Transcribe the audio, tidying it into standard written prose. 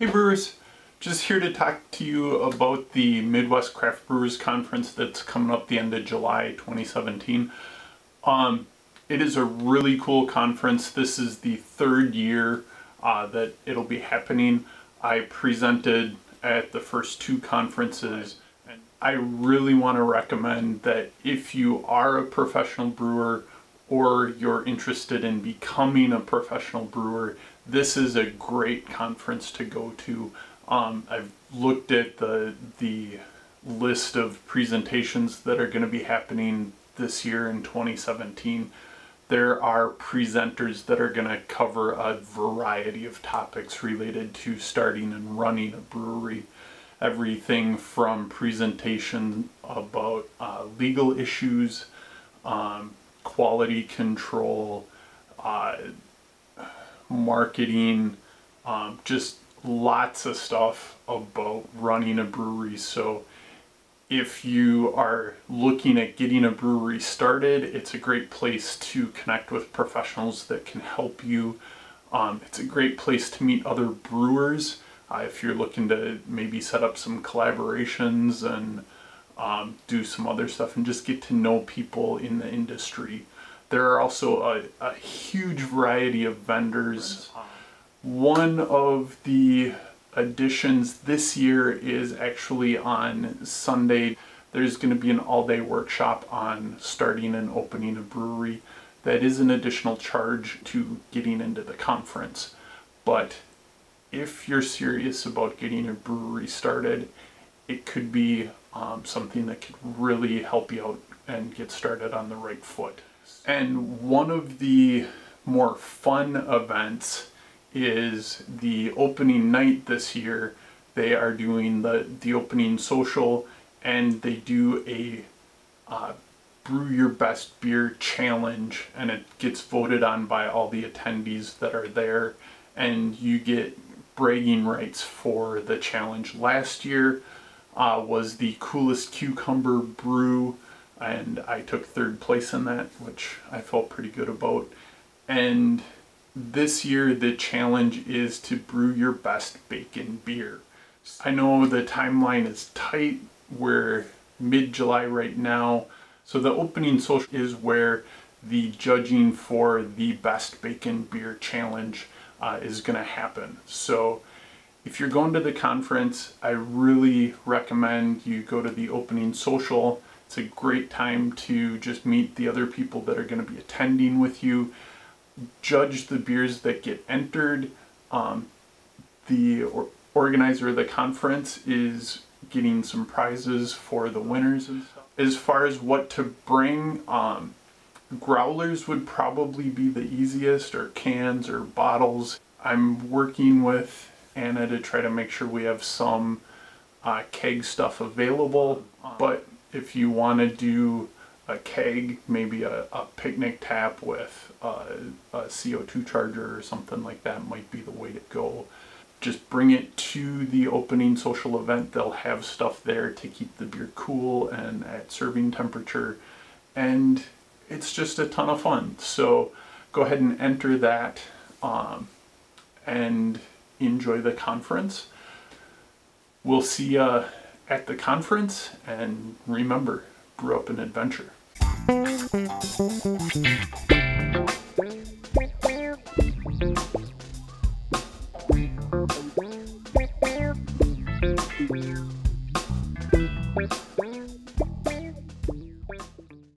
Hey brewers, just here to talk to you about the Midwest Craft Brewers Conference that's coming up the end of July 2017. It is a really cool conference. This is the third year that it'll be happening. I presented at the first two conferences, and I really want to recommend that if you are a professional brewer or you're interested in becoming a professional brewer, this is a great conference to go to. I've looked at the list of presentations that are going to be happening this year in 2017. There are presenters that are going to cover a variety of topics related to starting and running a brewery. Everything from presentation about legal issues, quality control, marketing, just lots of stuff about running a brewery. So if you are looking at getting a brewery started, it's a great place to connect with professionals that can help you. It's a great place to meet other brewers if you're looking to maybe set up some collaborations and do some other stuff and just get to know people in the industry. There are also a huge variety of vendors. One of the additions this year is actually on Sunday. There's going to be an all-day workshop on starting and opening a brewery. That is an additional charge to getting into the conference. But if you're serious about getting a brewery started, it could be something that could really help you out and get started on the right foot. And one of the more fun events is the opening night this year. They are doing the opening social, and they do a brew your best beer challenge, and it gets voted on by all the attendees that are there, and you get bragging rights for the challenge. Last year was the coolest cucumber brew, and I took third place in that, which I felt pretty good about. And this year the challenge is to brew your best bacon beer. I know the timeline is tight. We're mid-July right now. So the opening social is where the judging for the best bacon beer challenge is going to happen. So if you're going to the conference, I really recommend you go to the opening social. It's a great time to just meet the other people that are going to be attending with you, judge the beers that get entered. The organizer of the conference is getting some prizes for the winners and stuff. As far as what to bring, growlers would probably be the easiest, or cans or bottles. I'm working with Anna to try to make sure we have some keg stuff available, but if you want to do a keg, maybe a picnic tap with a CO2 charger or something like that might be the way to go. Just bring it to the opening social event. They'll have stuff there to keep the beer cool and at serving temperature, and it's just a ton of fun. So go ahead and enter that and enjoy the conference. We'll see you at the conference, and remember, brew up an adventure.